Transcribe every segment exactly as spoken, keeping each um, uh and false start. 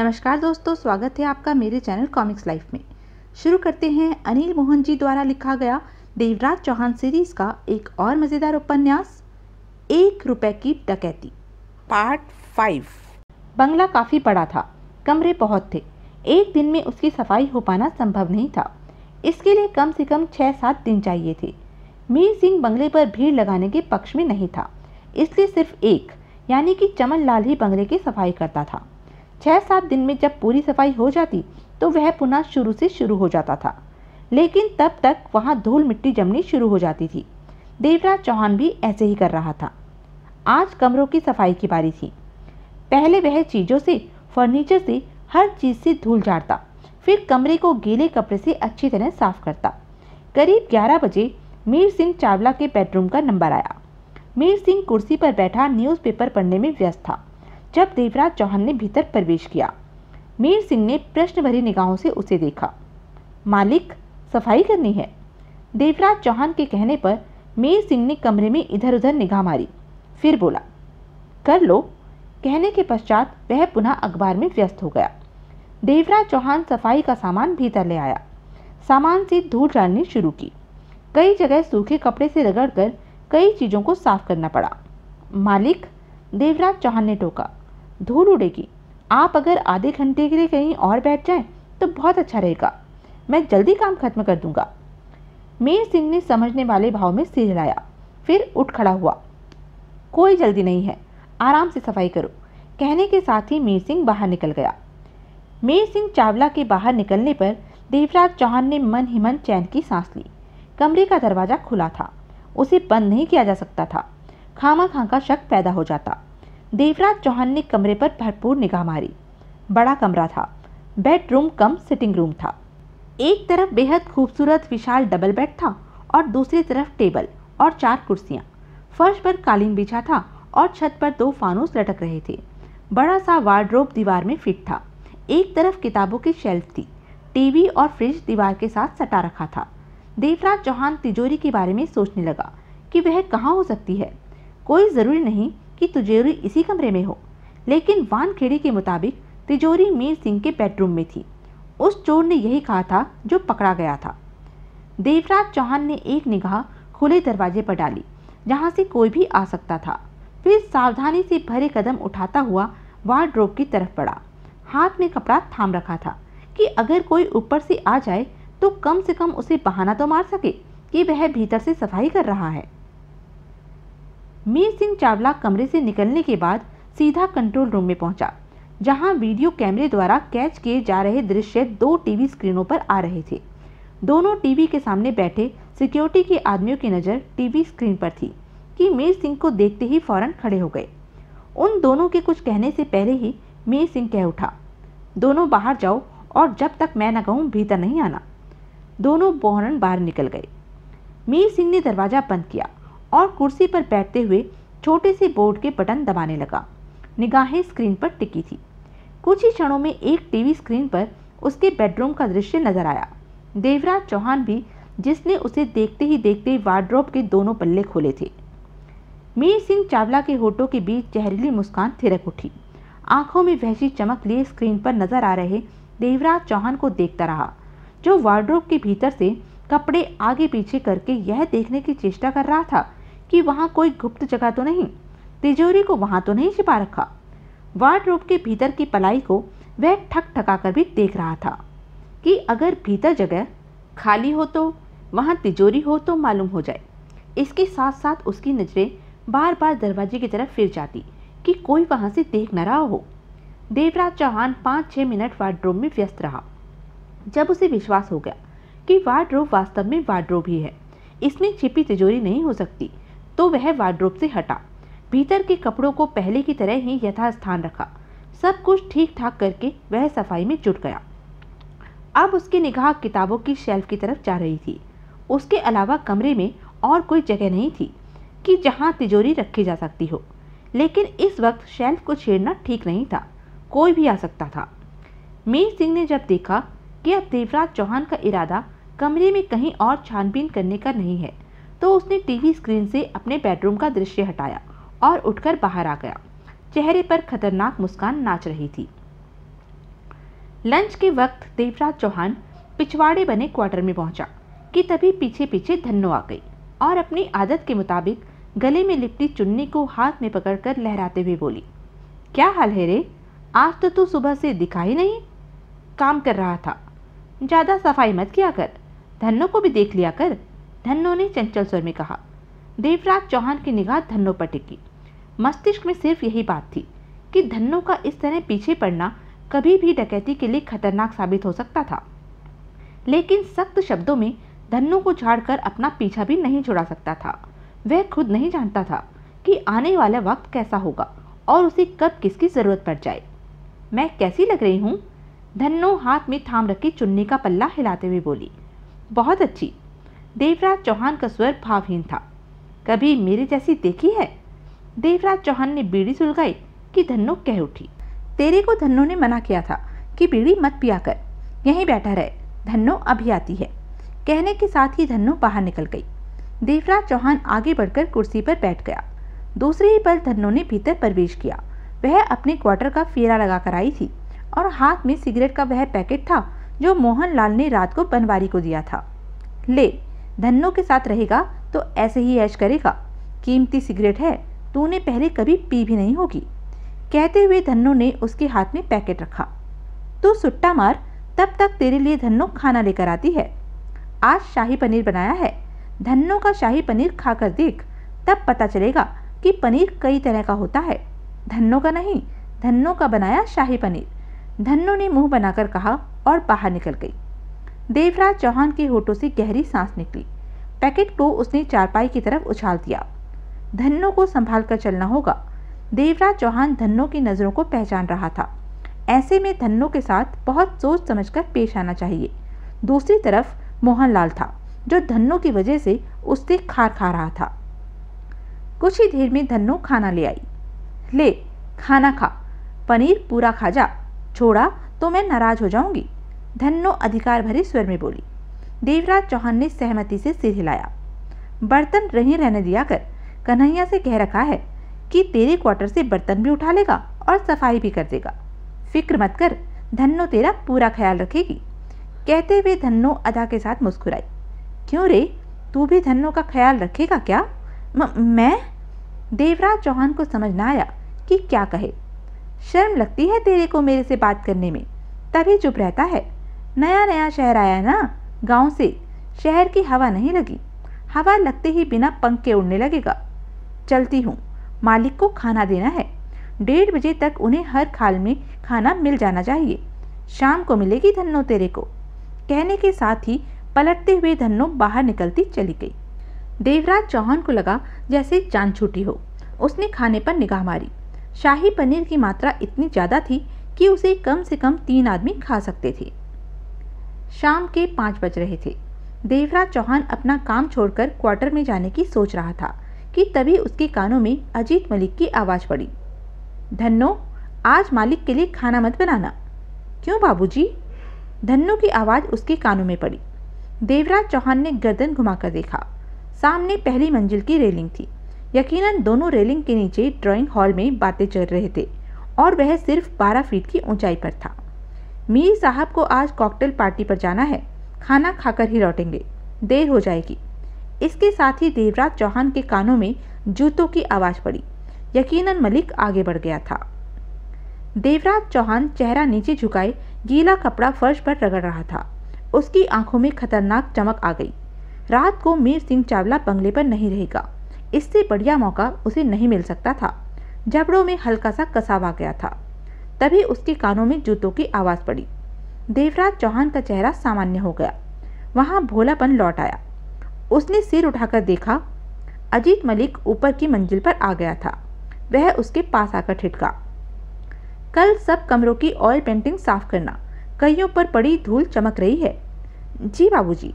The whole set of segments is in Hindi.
नमस्कार दोस्तों, स्वागत है आपका मेरे चैनल कॉमिक्स लाइफ में। शुरू करते हैं अनिल मोहन जी द्वारा लिखा गया देवराज चौहान सीरीज का एक और मज़ेदार उपन्यास एक रुपए की डकैती पार्ट फाइव। बंगला काफ़ी बड़ा था, कमरे बहुत थे, एक दिन में उसकी सफाई हो पाना संभव नहीं था। इसके लिए कम से कम छः सात दिन चाहिए थे। मीर सिंह बंगले पर भीड़ लगाने के पक्ष में नहीं था, इसलिए सिर्फ एक यानी कि चमन लाल ही बंगले की सफाई करता था। छः सात दिन में जब पूरी सफाई हो जाती तो वह पुनः शुरू से शुरू हो जाता था, लेकिन तब तक वहाँ धूल मिट्टी जमनी शुरू हो जाती थी। देवराज चौहान भी ऐसे ही कर रहा था। आज कमरों की सफाई की बारी थी। पहले वह चीज़ों से, फर्नीचर से, हर चीज़ से धूल झाड़ता, फिर कमरे को गीले कपड़े से अच्छी तरह साफ करता। करीब ग्यारह बजे मीर सिंह चावला के बेडरूम का नंबर आया। मीर सिंह कुर्सी पर बैठा न्यूज़पेपर पढ़ने में व्यस्त था जब देवराज चौहान ने भीतर प्रवेश किया। मीर सिंह ने प्रश्न भरी निगाहों से उसे देखा। मालिक, सफाई करनी है? देवराज चौहान के कहने पर मीर सिंह ने कमरे में इधर उधर निगाह मारी, फिर बोला, कर लो। कहने के पश्चात वह पुनः अखबार में व्यस्त हो गया। देवराज चौहान सफाई का सामान भीतर ले आया। सामान से धूल झाड़नी शुरू की। कई जगह सूखे कपड़े से रगड़कर कई चीज़ों को साफ करना पड़ा। मालिक, देवराज चौहान ने टोका, धूल उड़ेगी। आप अगर आधे घंटे के लिए कहीं और बैठ जाएं तो बहुत अच्छा रहेगा, मैं जल्दी काम खत्म कर दूंगा। मीर सिंह ने समझने वाले भाव में सिर हिलाया, फिर उठ खड़ा हुआ। कोई जल्दी नहीं है, आराम से सफाई करो। कहने के साथ ही मीर सिंह बाहर निकल गया। मीर सिंह चावला के बाहर निकलने पर देवराज चौहान ने मन ही मन चैन की सांस ली। कमरे का दरवाज़ा खुला था, उसे बंद नहीं किया जा सकता था, खामा खां का शक पैदा हो जाता। देवराज चौहान ने कमरे पर भरपूर निगाह मारी। बड़ा कमरा था, बेडरूम कम सिटिंग रूम था। एक तरफ बेहद खूबसूरत विशाल डबल बेड था और दूसरी तरफ टेबल और चार कुर्सियाँ। फर्श पर कालीन बिछा था और छत पर दो फानूस लटक रहे थे। बड़ा सा वार्डरोब दीवार में फिट था। एक तरफ किताबों की शेल्फ थी। टीवी और फ्रिज दीवार के साथ सटा रखा था। देवराज चौहान तिजोरी के बारे में सोचने लगा कि वह कहाँ हो सकती है। कोई ज़रूरी नहीं कि तिजोरी इसी कमरे में हो, लेकिन वानखेड़े के मुताबिक तिजोरी मीर सिंह के बेडरूम में थी। उस चोर ने यही कहा था जो पकड़ा गया था। देवराज चौहान ने एक निगाह खुले दरवाजे पर डाली, जहाँ से कोई भी आ सकता था। फिर सावधानी से भरे कदम उठाता हुआ वार्डरोब की तरफ बढ़ा। हाथ में कपड़ा थाम रखा था कि अगर कोई ऊपर से आ जाए तो कम से कम उसे बहाना तो मार सके कि वह भीतर से सफाई कर रहा है। मीर सिंह चावला कमरे से निकलने के बाद सीधा कंट्रोल रूम में पहुंचा, जहां वीडियो कैमरे द्वारा कैच किए जा रहे दृश्य दो टीवी स्क्रीनों पर आ रहे थे। दोनों टीवी के सामने बैठे सिक्योरिटी के आदमियों की नज़र टीवी स्क्रीन पर थी कि मीर सिंह को देखते ही फौरन खड़े हो गए। उन दोनों के कुछ कहने से पहले ही मीर सिंह कह उठा, दोनों बाहर जाओ और जब तक मैं न कहूँ भीतर नहीं आना। दोनों बोहरन बाहर निकल गए। मीर सिंह ने दरवाज़ा बंद किया और कुर्सी पर बैठते हुए छोटे से बोर्ड के बटन दबाने लगा। निगाहें स्क्रीन पर टिकी थी। कुछ ही क्षणों में एक टीवी स्क्रीन पर उसके बेडरूम का दृश्य नजर आया। देवराज चौहान भी, जिसने उसे देखते ही देखते वार्डरोब के दोनों पल्ले खोले थे। मीर सिंह चावला के होठों के बीच जहरीली मुस्कान थिरक उठी। आंखों में वहशी चमक लिए स्क्रीन पर नजर आ रहे देवराज चौहान को देखता रहा, जो वार्डरोब के भीतर से कपड़े आगे पीछे करके यह देखने की चेष्टा कर रहा था कि वहाँ कोई गुप्त जगह तो नहीं, तिजोरी को वहाँ तो नहीं छिपा रखा। वार्डरोब के भीतर की पलाई को वह ठक ठकाकर भी देख रहा था कि अगर भीतर जगह खाली हो तो वहाँ तिजोरी हो तो मालूम हो जाए। इसके साथ साथ उसकी नज़रें बार बार दरवाजे की तरफ फिर जाती कि कोई वहाँ से देख न रहा हो। देवराज चौहान पाँच छः मिनट वार्डरोब में व्यस्त रहा, जब उसे विश्वास हो गया कि वार्डरोब वास्तव में वार्डरोब ही है, इसमें छिपी तिजोरी नहीं हो सकती, तो वह वार्डरोब से हटा। भीतर के कपड़ों को पहले की तरह ही यथास्थान रखा। सब कुछ ठीक ठाक करके वह सफाई में जुट गया। अब उसकी निगाह किताबों की शेल्फ की तरफ जा रही थी। उसके अलावा कमरे में और कोई जगह नहीं थी कि जहाँ तिजोरी रखी जा सकती हो, लेकिन इस वक्त शेल्फ को छेड़ना ठीक नहीं था, कोई भी आ सकता था। मीर सिंह ने जब देखा कि अब देवराज चौहान का इरादा कमरे में कहीं और छानबीन करने का नहीं है, तो उसने टीवी स्क्रीन से अपने बेडरूम का दृश्य हटाया और उठकर बाहर आ गया। चेहरे पर खतरनाक मुस्कान नाच रही थी। लंच के वक्त देवराज चौहान पिछवाड़े बने क्वार्टर में पहुंचा कि तभी पीछे पीछे धन्नो आ गई और अपनी आदत के मुताबिक गले में लिपटी चुन्नी को हाथ में पकड़कर लहराते हुए बोली, क्या हाल है रे, आज तो तू सुबह से दिखा ही नहीं, काम कर रहा था, ज़्यादा सफाई मत किया कर, धन्नो को भी देख लिया कर, धन्नो ने चंचल स्वर में कहा। देवराज चौहान की निगाह धन्नो पर टिकी। मस्तिष्क में सिर्फ यही बात थी कि धन्नो का इस तरह पीछे पड़ना कभी भी डकैती के लिए खतरनाक साबित हो सकता था, लेकिन सख्त शब्दों में धन्नो को झाड़कर अपना पीछा भी नहीं छुड़ा सकता था। वह खुद नहीं जानता था कि आने वाला वक्त कैसा होगा और उसे कब किसकी ज़रूरत पड़ जाए। मैं कैसी लग रही हूँ? धन्नो हाथ में थाम रखी चुन्नी का पल्ला हिलाते हुए बोली। बहुत अच्छी। देवराज चौहान का स्वर भावहीन था। कभी मेरे जैसी देखी है? देवराज चौहान ने बीड़ी सुलगाई कि धन्नो कह उठी, तेरे को धन्नो ने मना किया था कि बीड़ी मत पिया कर, यहीं बैठा रहे, धन्नो अभी आती है। कहने के साथ ही धन्नो बाहर निकल गई। देवराज चौहान आगे बढ़कर कुर्सी पर बैठ गया। दूसरे ही पल धन्नो ने भीतर प्रवेश किया। वह अपने क्वार्टर का फेरा लगा कर आई थी और हाथ में सिगरेट का वह पैकेट था जो मोहन लाल ने रात को बनवारी को दिया था। ले, धन्नो के साथ रहेगा तो ऐसे ही ऐश करेगा, कीमती सिगरेट है, तूने पहले कभी पी भी नहीं होगी। कहते हुए धन्नो ने उसके हाथ में पैकेट रखा। तू सुट्टा मार, तब तक तेरे लिए धन्नो खाना लेकर आती है। आज शाही पनीर बनाया है, धन्नो का शाही पनीर खाकर देख, तब पता चलेगा कि पनीर कई तरह का होता है। धन्नो का नहीं, धन्नो का बनाया शाही पनीर। धन्नो ने मुंह बनाकर कहा और बाहर निकल गई। देवराज चौहान के होठों से गहरी सांस निकली। पैकेट को उसने चारपाई की तरफ उछाल दिया। धन्नो को संभाल कर चलना होगा। देवराज चौहान धन्नो की नज़रों को पहचान रहा था। ऐसे में धन्नो के साथ बहुत सोच समझकर पेश आना चाहिए। दूसरी तरफ मोहनलाल था जो धन्नो की वजह से उससे खार खा रहा था। कुछ ही देर में धन्नो खाना ले आई। ले, खाना खा, पनीर पूरा खा जा, छोड़ा तो मैं नाराज हो जाऊंगी, धन्नो अधिकार भरे स्वर में बोली। देवराज चौहान ने सहमति से सिर हिलाया। बर्तन रही रहने दिया कर, कन्हैया से कह रखा है कि तेरे क्वार्टर से बर्तन भी उठा लेगा और सफाई भी कर देगा, फिक्र मत कर, धन्नो तेरा पूरा ख्याल रखेगी। कहते हुए धन्नो अदा के साथ मुस्कुराई। क्यों रे, तू भी धन्नो का ख्याल रखेगा क्या? म, मैं देवराज चौहान को समझ ना आया कि क्या कहे। शर्म लगती है तेरे को मेरे से बात करने में, तभी चुप रहता है। नया नया शहर आया ना, गांव से, शहर की हवा नहीं लगी, हवा लगते ही बिना पंख के उड़ने लगेगा। चलती हूँ, मालिक को खाना देना है, डेढ़ बजे तक उन्हें हर खाल में खाना मिल जाना चाहिए, शाम को मिलेगी धन्नो तेरे को। कहने के साथ ही पलटते हुए धन्नो बाहर निकलती चली गई। देवराज चौहान को लगा जैसे जान छूटी हो। उसने खाने पर निगाह मारी। शाही पनीर की मात्रा इतनी ज़्यादा थी कि उसे कम से कम तीन आदमी खा सकते थे। शाम के पाँच बज रहे थे। देवराज चौहान अपना काम छोड़कर क्वार्टर में जाने की सोच रहा था कि तभी उसके कानों में अजीत मलिक की आवाज़ पड़ी। धन्नो, आज मालिक के लिए खाना मत बनाना। क्यों बाबूजी? धन्नो की आवाज़ उसके कानों में पड़ी। देवराज चौहान ने गर्दन घुमाकर देखा। सामने पहली मंजिल की रेलिंग थी। यकीनन दोनों रेलिंग के नीचे ड्राइंग हॉल में बातें चल रहे थे और वह सिर्फ बारह फीट की ऊंचाई पर था। मीर साहब को आज कॉकटेल पार्टी पर जाना है, खाना खाकर ही लौटेंगे, देर हो जाएगी। इसके साथ ही देवराज चौहान के कानों में जूतों की आवाज़ पड़ी। यकीनन मलिक आगे बढ़ गया था। देवराज चौहान चेहरा नीचे झुकाए गीला कपड़ा फर्श पर रगड़ रहा था। उसकी आंखों में खतरनाक चमक आ गई। रात को मीर सिंह चावला बंगले पर नहीं रहेगा, इससे बढ़िया मौका उसे नहीं मिल सकता था। जबड़ों में हल्का सा कसाव आ गया था। तभी उसके कानों में जूतों की आवाज़ पड़ी। देवराज चौहान का चेहरा सामान्य हो गया। वहाँ भोलापन लौट आया। उसने सिर उठाकर देखा। अजीत मलिक ऊपर की मंजिल पर आ गया था। वह उसके पास आकर ठिठका, कल सब कमरों की ऑयल पेंटिंग साफ करना, कईयों पर पड़ी धूल चमक रही है। जी बाबूजी,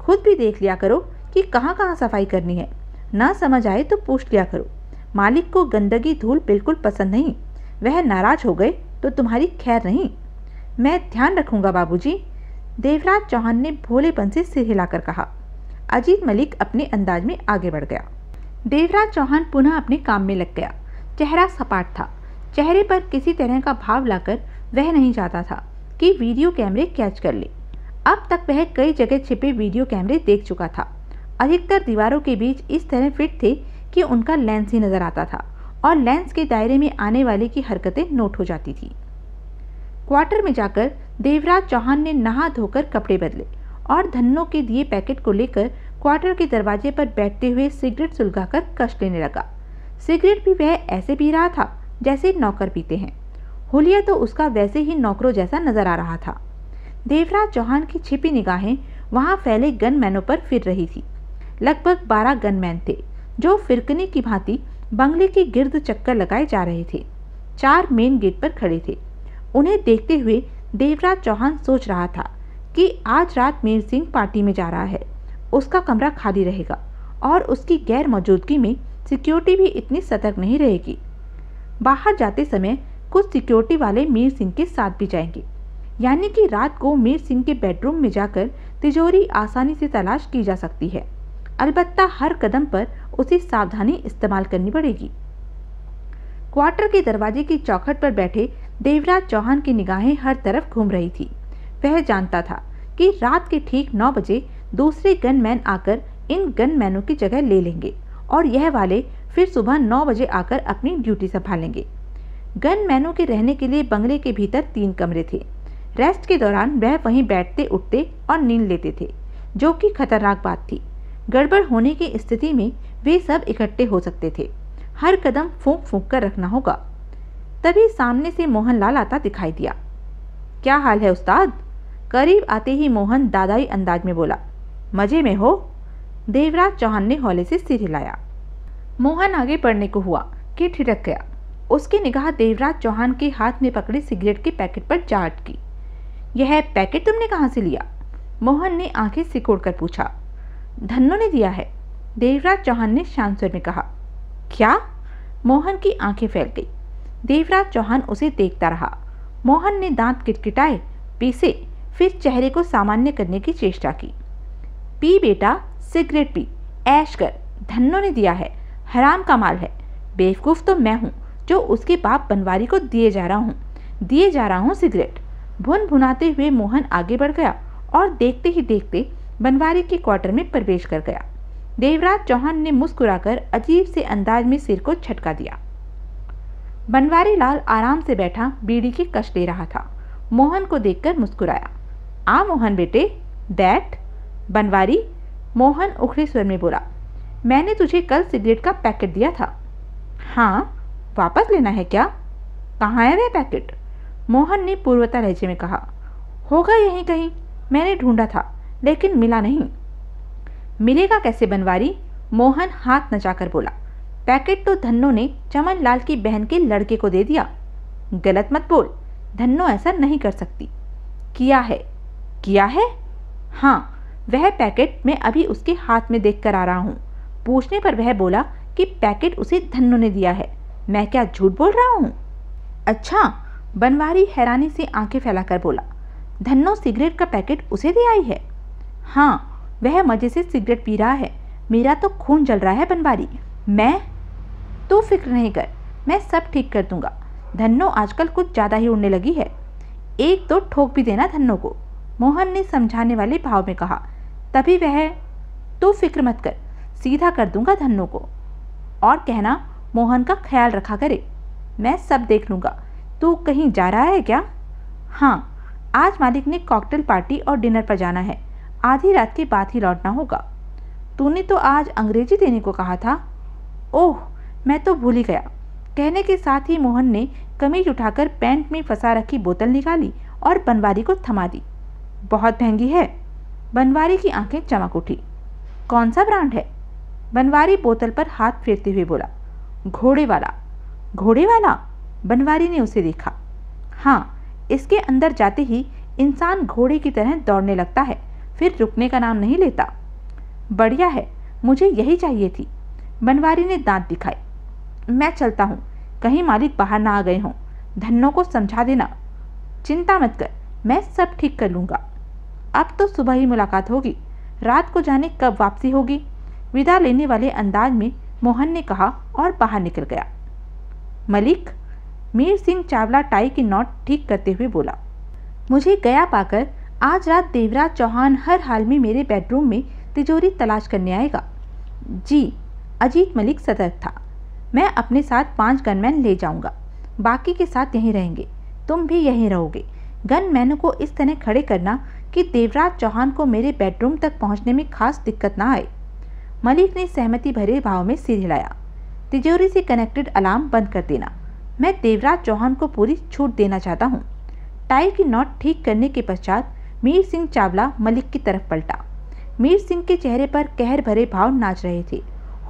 खुद भी देख लिया करो कि कहाँ कहाँ सफाई करनी है, ना समझ आए तो पूछ लिया करो। मालिक को गंदगी धूल बिल्कुल पसंद नहीं, वह नाराज हो गए तो तुम्हारी खैर नहीं। मैं ध्यान रखूंगा बाबूजी। देवराज चौहान ने भोलेपन से सिर हिलाकर कहा। अजीत मलिक अपने अंदाज में आगे बढ़ गया। देवराज चौहान पुनः अपने काम में लग गया। चेहरा सपाट था। चेहरे पर किसी तरह का भाव लाकर वह नहीं चाहता था कि वीडियो कैमरे कैच कर ले। अब तक वह कई जगह छिपे वीडियो कैमरे देख चुका था। अधिकतर दीवारों के बीच इस तरह फिट थे कि उनका लेंस ही नजर आता था और लेंस के दायरे में आने वाले की हरकतें नोट हो जाती थी। क्वार्टर में जाकर देवराज चौहान ने नहा धोकर कपड़े बदले और धन्नों के दिए पैकेट को लेकर क्वार्टर के दरवाजे पर बैठते हुए सिगरेट सुलगाकर कश लेने लगा। सिगरेट भी वह ऐसे पी रहा था जैसे नौकर पीते हैं। हुलिया तो उसका वैसे ही नौकरों जैसा नजर आ रहा था। देवराज चौहान की छिपी निगाहें वहां फैले गनमैनों पर फिर रही थी। लगभग बारह गनमैन थे जो फिरकने की भांति बंगले के गिर्द चक्कर लगाए जा रहे थे। चार मेन गेट पर खड़े थे। उन्हें देखते हुए देवराज चौहान सोच रहा था कि आज रात मीर सिंह पार्टी में जा रहा है, उसका कमरा खाली रहेगा और उसकी गैर मौजूदगी में सिक्योरिटी भी इतनी सतर्क नहीं रहेगी। बाहर जाते समय कुछ सिक्योरिटी वाले मीर सिंह के साथ भी जाएंगे, यानी कि रात को मीर सिंह के बेडरूम में जाकर तिजोरी आसानी से तलाश की जा सकती है। अलबत्ता हर कदम पर उसे सावधानी इस्तेमाल करनी पड़ेगी। क्वार्टर के दरवाजे की चौखट पर बैठे देवराज चौहान की निगाहें हर तरफ घूम रही थी। वह जानता था कि रात के ठीक नौ बजे दूसरे गनमैन आकर इन गनमैनों की जगह ले लेंगे और यह वाले फिर सुबह नौ बजे आकर अपनी ड्यूटी संभालेंगे। गनमैनों के रहने के लिए बंगले के भीतर तीन कमरे थे। रेस्ट के दौरान वह वहीं बैठते, उठते और नींद लेते थे, जो कि खतरनाक बात थी। गड़बड़ होने की स्थिति में वे सब इकट्ठे हो सकते थे। हर कदम फूंक फूंक कर रखना होगा। तभी सामने से मोहनलाल आता दिखाई दिया। क्या हाल है उस्ताद? करीब आते ही मोहन दादाई अंदाज में बोला। मजे में हो? देवराज चौहान ने हौले से सिर हिलाया। मोहन आगे बढ़ने को हुआ कि ठिठक गया। उसकी निगाह देवराज चौहान के हाथ में पकड़े सिगरेट के पैकेट पर जा अटकी। यह पैकेट तुमने कहाँ से लिया? मोहन ने आंखें सिकोड़ कर पूछा। धन्नों ने दिया है, देवराज चौहान ने शांत स्वर में कहा। क्या? मोहन की आंखें फैल गई। देवराज चौहान उसे देखता रहा। मोहन ने दांत किटकिटाए, पीसे, फिर चेहरे को सामान्य करने की चेष्टा की। पी बेटा, सिगरेट पी, ऐश कर, धन्नों ने दिया है, हराम का माल है। बेवकूफ़ तो मैं हूँ जो उसके बाप बनवारी को दिए जा रहा हूँ दिए जा रहा हूँ सिगरेट। भुन भुनाते हुए मोहन आगे बढ़ गया और देखते ही देखते बनवारी के क्वार्टर में प्रवेश कर गया। देवराज चौहान ने मुस्कुराकर अजीब से अंदाज में सिर को झटका दिया। बनवारी लाल आराम से बैठा बीड़ी की कश ले रहा था। मोहन को देखकर मुस्कुराया। आ मोहन बेटे, बैठ। बनवारी, मोहन उखड़े स्वर में बोला, मैंने तुझे कल सिगरेट का पैकेट दिया था। हाँ, वापस लेना है क्या? कहाँ है वह पैकेट? मोहन ने पूर्वता लहजे में कहा। होगा यहीं कहीं, मैंने ढूंढा था लेकिन मिला नहीं। मिलेगा कैसे बनवारी? मोहन हाथ नचाकर बोला। पैकेट तो धन्नो ने चमन लाल की बहन के लड़के को दे दिया। गलत मत बोल, धन्नो ऐसा नहीं कर सकती। किया है। किया है? हाँ, वह पैकेट मैं अभी उसके हाथ में देख कर आ रहा हूँ। पूछने पर वह बोला कि पैकेट उसे धन्नो ने दिया है। मैं क्या झूठ बोल रहा हूँ? अच्छा, बनवारी हैरानी से आंखें फैलाकर बोला। धन्नो सिगरेट का पैकेट उसे दे आई है? हाँ, वह मजे से सिगरेट पी रहा है। मेरा तो खून जल रहा है बनवारी। मैं? तू फिक्र नहीं कर, मैं सब ठीक कर दूंगा। धन्नो आजकल कुछ ज़्यादा ही उड़ने लगी है। एक दो ठोक भी देना धन्नो को, मोहन ने समझाने वाले भाव में कहा। तभी वह, तू फिक्र मत कर, सीधा कर दूंगा धन्नो को। और कहना मोहन का ख्याल रखा करे। मैं सब देख लूँगा। तू कहीं जा रहा है क्या? हाँ, आज मालिक ने कॉकटेल पार्टी और डिनर पर जाना है। आधी रात के बाद ही लौटना होगा। तूने तो आज अंग्रेजी देने को कहा था। ओह, मैं तो भूल ही गया। कहने के साथ ही मोहन ने कमीज उठाकर पैंट में फंसा रखी बोतल निकाली और बनवारी को थमा दी। बहुत महंगी है। बनवारी की आंखें चमक उठी। कौन सा ब्रांड है? बनवारी बोतल पर हाथ फेरते हुए बोला। घोड़े वाला। घोड़े वाला? बनवारी ने उसे देखा। हाँ, इसके अंदर जाते ही इंसान घोड़े की तरह दौड़ने लगता है, फिर रुकने का नाम नहीं लेता। बढ़िया है, मुझे यही चाहिए थी। बनवारी ने दांत दिखाए। मैं चलता हूँ, कहीं मालिक बाहर ना आ गए हों। धन्नों को समझा देना। चिंता मत कर, मैं सब ठीक कर लूँगा। अब तो सुबह ही मुलाकात होगी। रात को जाने कब वापसी होगी। विदा लेने वाले अंदाज में मोहन ने कहा और बाहर निकल गया। मलिक, मीर सिंह चावला टाई की नॉट ठीक करते हुए बोला। मुझे गया पाकर आज रात देवराज चौहान हर हाल में मेरे बेडरूम में तिजोरी तलाश करने आएगा। जी, अजीत मलिक सतर्क था। मैं अपने साथ पांच गनमैन ले जाऊंगा, बाकी के साथ यहीं रहेंगे, तुम भी यहीं रहोगे। गनमैनों को इस तरह खड़े करना कि देवराज चौहान को मेरे बेडरूम तक पहुंचने में खास दिक्कत ना आए। मलिक ने सहमति भरे भाव में सिर हिलाया। तिजोरी से कनेक्टेड अलार्म बंद कर देना, मैं देवराज चौहान को पूरी छूट देना चाहता हूँ। टाई की नॉट ठीक करने के पश्चात मीर सिंह चावला मलिक की तरफ पलटा। मीर सिंह के चेहरे पर कहर भरे भाव नाच रहे थे,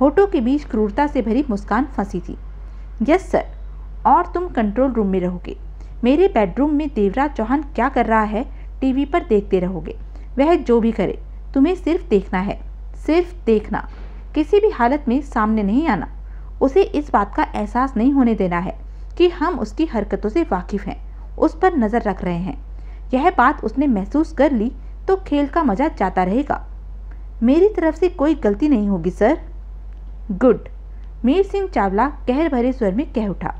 होठों के बीच क्रूरता से भरी मुस्कान फंसी थी। यस सर, और तुम कंट्रोल रूम में रहोगे। मेरे बेडरूम में देवराज चौहान क्या कर रहा है टीवी पर देखते रहोगे। वह जो भी करे, तुम्हें सिर्फ देखना है, सिर्फ देखना। किसी भी हालत में सामने नहीं आना। उसे इस बात का एहसास नहीं होने देना है कि हम उसकी हरकतों से वाकिफ़ हैं, उस पर नज़र रख रहे हैं। यह बात उसने महसूस कर ली तो खेल का मज़ा जाता रहेगा। मेरी तरफ से कोई गलती नहीं होगी सर। गुड, मीर सिंह चावला कहर भरे स्वर में कह उठा।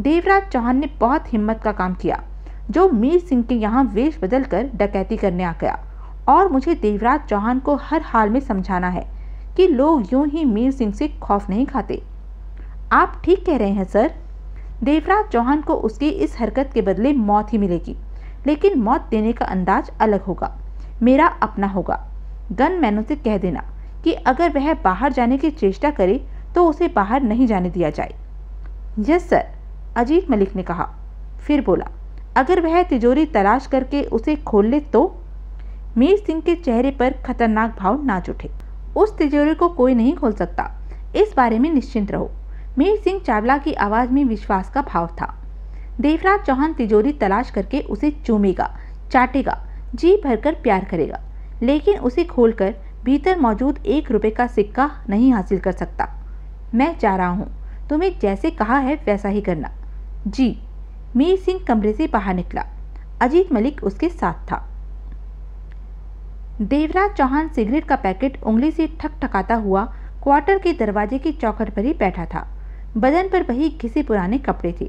देवराज चौहान ने बहुत हिम्मत का काम किया जो मीर सिंह के यहाँ वेश बदल कर डकैती करने आ गया। और मुझे देवराज चौहान को हर हाल में समझाना है कि लोग यूं ही मीर सिंह से खौफ नहीं खाते। आप ठीक कह रहे हैं सर, देवराज चौहान को उसकी इस हरकत के बदले मौत ही मिलेगी, लेकिन मौत देने का अंदाज अलग होगा, मेरा अपना होगा। गनमैनों से कह देना कि अगर वह बाहर जाने की चेष्टा करे तो उसे बाहर नहीं जाने दिया जाए। यस सर, अजीत मलिक ने कहा। फिर बोला, अगर वह तिजोरी तलाश करके उसे खोल ले तो? मीर सिंह के चेहरे पर खतरनाक भाव नाच उठे। उस तिजोरी को कोई नहीं खोल सकता, इस बारे में निश्चिंत रहो। मीर सिंह चावला की आवाज़ में विश्वास का भाव था। देवराज चौहान तिजोरी तलाश करके उसे चूमेगा, चाटेगा, जी भरकर प्यार करेगा, लेकिन उसे खोलकर भीतर मौजूद एक रुपए का सिक्का नहीं हासिल कर सकता। मैं जा रहा हूँ, तुम्हें जैसे कहा है वैसा ही करना। जी। मीर सिंह कमरे से बाहर निकला। अजीत मलिक उसके साथ था। देवराज चौहान सिगरेट का पैकेट उंगली से ठक ठकाता हुआ क्वार्टर के दरवाजे की चौखट पर ही बैठा था। बदन पर वही घिसे पुराने कपड़े थे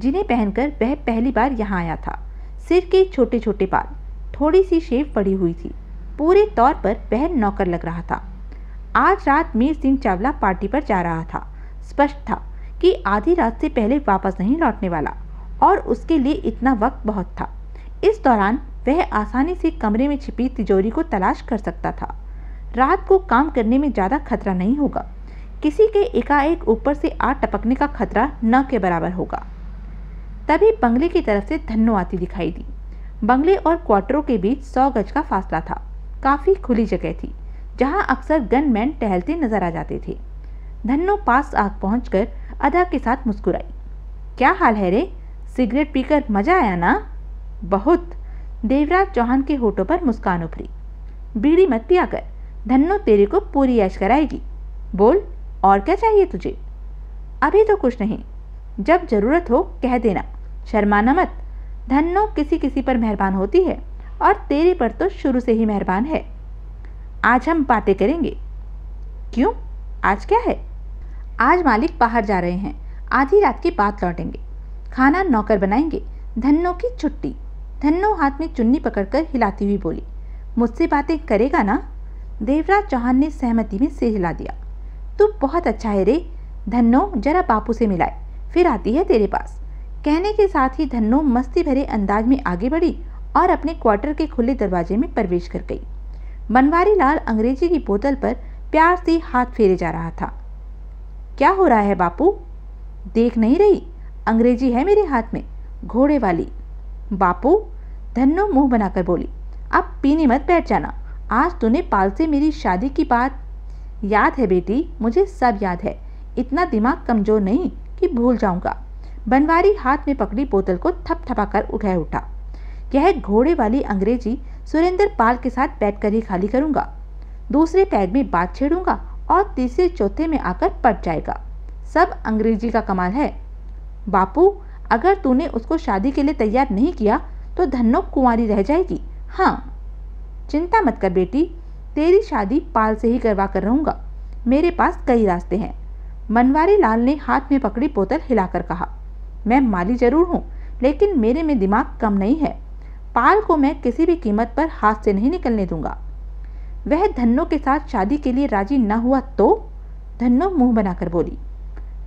जिन्हें पहनकर वह पहली बार यहाँ आया था। सिर के छोटे छोटे बाल, थोड़ी सी शेव पड़ी हुई थी। पूरे तौर पर वह नौकर लग रहा था। आज रात मीर सिंह चावला पार्टी पर जा रहा था। स्पष्ट था कि आधी रात से पहले वापस नहीं लौटने वाला और उसके लिए इतना वक्त बहुत था। इस दौरान वह आसानी से कमरे में छिपी तिजोरी को तलाश कर सकता था। रात को काम करने में ज़्यादा खतरा नहीं होगा। किसी के एकाएक ऊपर से आ टपकने का खतरा न के बराबर होगा। तभी बंगले की तरफ से धन्नो आती दिखाई दी। बंगले और क्वार्टरों के बीच सौ गज का फासला था। काफ़ी खुली जगह थी जहां अक्सर गनमैन टहलते नजर आ जाते थे। धन्नो पास आ पहुंचकर अदा के साथ मुस्कुराई। क्या हाल है रे, सिगरेट पीकर मज़ा आया ना? बहुत। देवराज चौहान के होठों पर मुस्कान उभरी। बीड़ी मत पिया कर, धन्नो तेरे को पूरी ऐश कराएगी। बोल, और क्या चाहिए तुझे? अभी तो कुछ नहीं, जब ज़रूरत हो कह देना, शर्माना मत। धन्नो किसी किसी पर मेहरबान होती है और तेरे पर तो शुरू से ही मेहरबान है। आज हम बातें करेंगे। क्यों, आज क्या है? आज मालिक बाहर जा रहे हैं, आधी रात के बाद लौटेंगे। खाना नौकर बनाएंगे। धन्नो की छुट्टी। धन्नो हाथ में चुन्नी पकड़कर हिलाती हुई बोली, मुझसे बातें करेगा ना? देवराज चौहान ने सहमति में सिर हिला दिया। तू बहुत अच्छा है रे। धन्नो जरा बापू से मिलाए, फिर आती है तेरे पास। कहने के साथ ही धन्नो मस्ती भरे अंदाज में आगे बढ़ी और अपने क्वार्टर के खुले दरवाजे में प्रवेश कर गई। बनवारी लाल अंग्रेजी की बोतल पर प्यार से हाथ फेरे जा रहा था। क्या हो रहा है बापू? देख नहीं रही, अंग्रेजी है मेरे हाथ में, घोड़े वाली। बापू, धन्नो मुंह बनाकर बोली, अब पीने मत बैठ जाना। आज तूने पाल से मेरी शादी की बात याद है बेटी? मुझे सब याद है, इतना दिमाग कमजोर नहीं कि भूल जाऊंगा। बनवारी हाथ में पकड़ी बोतल को थपथपाकर उठा उठा यह घोड़े वाली अंग्रेजी सुरेंद्र पाल के साथ बैठकर ही खाली करूंगा। दूसरे पैग में बात छेड़ूंगा और तीसरे चौथे में आकर पट जाएगा। सब अंग्रेजी का कमाल है। बापू, अगर तूने उसको शादी के लिए तैयार नहीं किया तो धन्नो कुंवारी रह जाएगी। हाँ, चिंता मत कर बेटी, तेरी शादी पाल से ही करवा कर रहूँगा। मेरे पास कई रास्ते हैं। मनवारी लाल ने हाथ में पकड़ी बोतल हिलाकर कहा। मैं माली जरूर हूँ, लेकिन मेरे में दिमाग कम नहीं है। पाल को मैं किसी भी कीमत पर हाथ से नहीं निकलने दूंगा। वह धन्नो के साथ शादी के लिए राजी ना हुआ तो? धन्नो मुंह बनाकर बोली,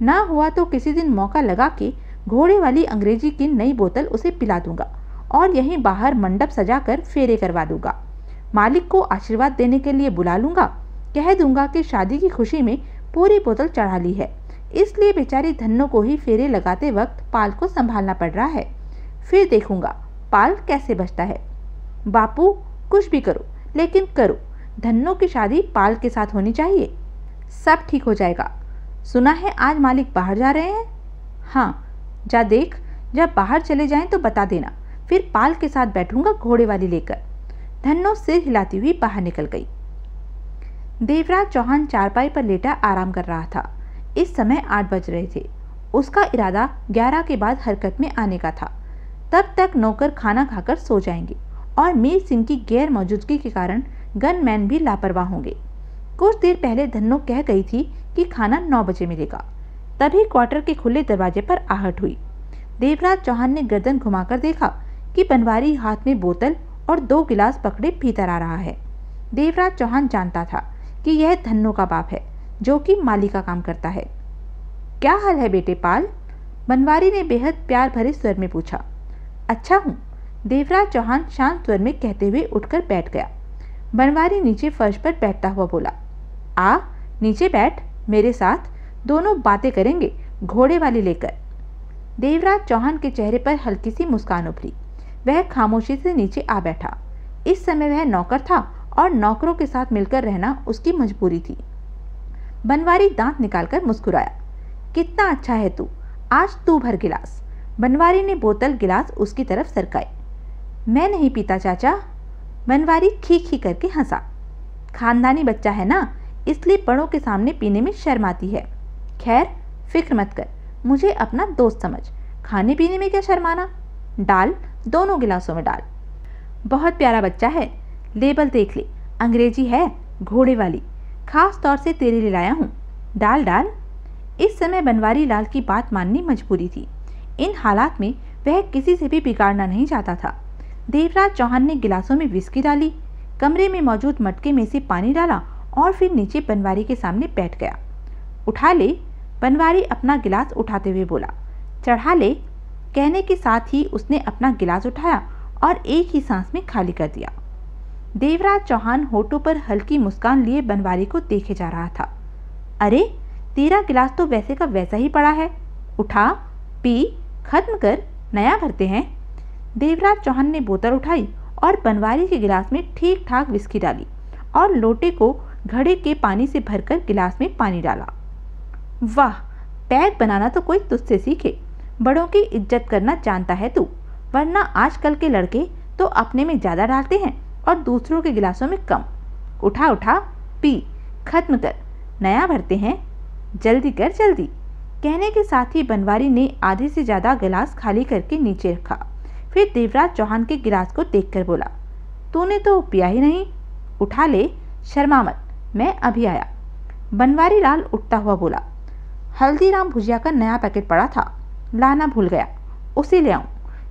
ना हुआ तो किसी दिन मौका लगा के घोड़े वाली अंग्रेजी की नई बोतल उसे पिला दूंगा और यहीं बाहर मंडप सजाकर फेरे करवा दूंगा। मालिक को आशीर्वाद देने के लिए बुला लूंगा, कह दूंगा कि शादी की खुशी में पूरी बोतल चढ़ा ली है, इसलिए बेचारी धन्नो को ही फेरे लगाते वक्त पाल को संभालना पड़ रहा है। फिर देखूंगा पाल कैसे बचता है। बापू कुछ भी करो लेकिन करो, धन्नो की शादी पाल के साथ होनी चाहिए, सब ठीक हो जाएगा। सुना है आज मालिक बाहर जा रहे हैं? हाँ, जा देख, जब बाहर चले जाएं तो बता देना, फिर पाल के साथ बैठूंगा घोड़े वाली लेकर। धन्नो सिर हिलाती हुई बाहर निकल गई। देवराज चौहान चारपाई पर लेटा आराम कर रहा था। इस समय आठ बज रहे थे। उसका इरादा ग्यारह के बाद हरकत में आने का था। तब तक नौकर खाना खाकर सो जाएंगे और मीर सिंह की गैर मौजूदगी के कारण गनमैन भी लापरवाह होंगे। कुछ देर पहले धन्नो कह गई थी कि खाना नौ बजे मिलेगा। तभी क्वार्टर के खुले दरवाजे पर आहट हुई। देवराज चौहान ने गर्दन घुमाकर देखा कि बनवारी हाथ में बोतल और दो गिलास पकड़े भीतर आ रहा है। देवराज चौहान जानता था कि यह धन्नो का बाप है जो कि माली का काम करता है। क्या हाल है बेटे पाल? बनवारी ने बेहद प्यार भरे स्वर में पूछा। अच्छा हूँ, देवराज चौहान शांत स्वर में कहते हुए उठकर बैठ गया। बनवारी नीचे फर्श पर बैठता हुआ बोला, आ नीचे बैठ, मेरे साथ दोनों बातें करेंगे घोड़े वाली लेकर। देवराज चौहान के चेहरे पर हल्की सी मुस्कान उभरी। वह खामोशी से नीचे आ बैठा। इस समय वह नौकर था और नौकरों के साथ मिलकर रहना उसकी मजबूरी थी। बनवारी दांत निकालकर मुस्कुराया। कितना अच्छा है तू, आज तू भर गिलास। बनवारी ने बोतल गिलास उसकी तरफ सरकाए। मैं नहीं पीता चाचा। बनवारी खींच खींच करके हंसा। खानदानी बच्चा है ना, इसलिए बड़ों के सामने पीने में शर्म आती है। खैर फिक्र मत कर, मुझे अपना दोस्त समझ। खाने पीने में क्या शर्माना, डाल दोनों गिलासों में डाल। बहुत प्यारा बच्चा है, लेबल देख ले, अंग्रेजी है घोड़े वाली, खास तौर से तेरे लिए लाया हूँ, डाल डाल। इस समय बनवारी लाल की बात माननी मजबूरी थी। इन हालात में वह किसी से भी बिगाड़ना नहीं चाहता था। देवराज चौहान ने गिलासों में विस्की डाली, कमरे में मौजूद मटके में से पानी डाला और फिर नीचे बनवारी के सामने बैठ गया। उठा ले, बनवारी अपना गिलास उठाते हुए बोला, चढ़ा ले। कहने के साथ ही उसने अपना गिलास उठाया और एक ही सांस में खाली कर दिया। देवराज चौहान होठों पर हल्की मुस्कान लिए बनवारी को देखे जा रहा था। अरे तेरा गिलास तो वैसे का वैसा ही पड़ा है, उठा, पी, खत्म कर, नया भरते हैं। देवराज चौहान ने बोतल उठाई और बनवारी के गिलास में ठीक ठाक विस्की डाली और लोटे को घड़े के पानी से भरकर गिलास में पानी डाला। वाह, पैक बनाना तो कोई तुझसे सीखे, बड़ों की इज्जत करना जानता है तू, वरना आजकल के लड़के तो अपने में ज़्यादा डालते हैं और दूसरों के गिलासों में कम। उठा उठा, पी, खत्म कर, नया भरते हैं, जल्दी कर जल्दी। कहने के साथ ही बनवारी ने आधे से ज़्यादा गिलास खाली करके नीचे रखा। फिर देवराज चौहान के गिलास को देखकर बोला, तूने तो पिया ही नहीं, उठा ले, शर्मा मत, मैं अभी आया। बनवारी लाल उठता हुआ बोला, हल्दीराम भुजिया का नया पैकेट पड़ा था, लाना भूल गया, उसे ले आऊँ।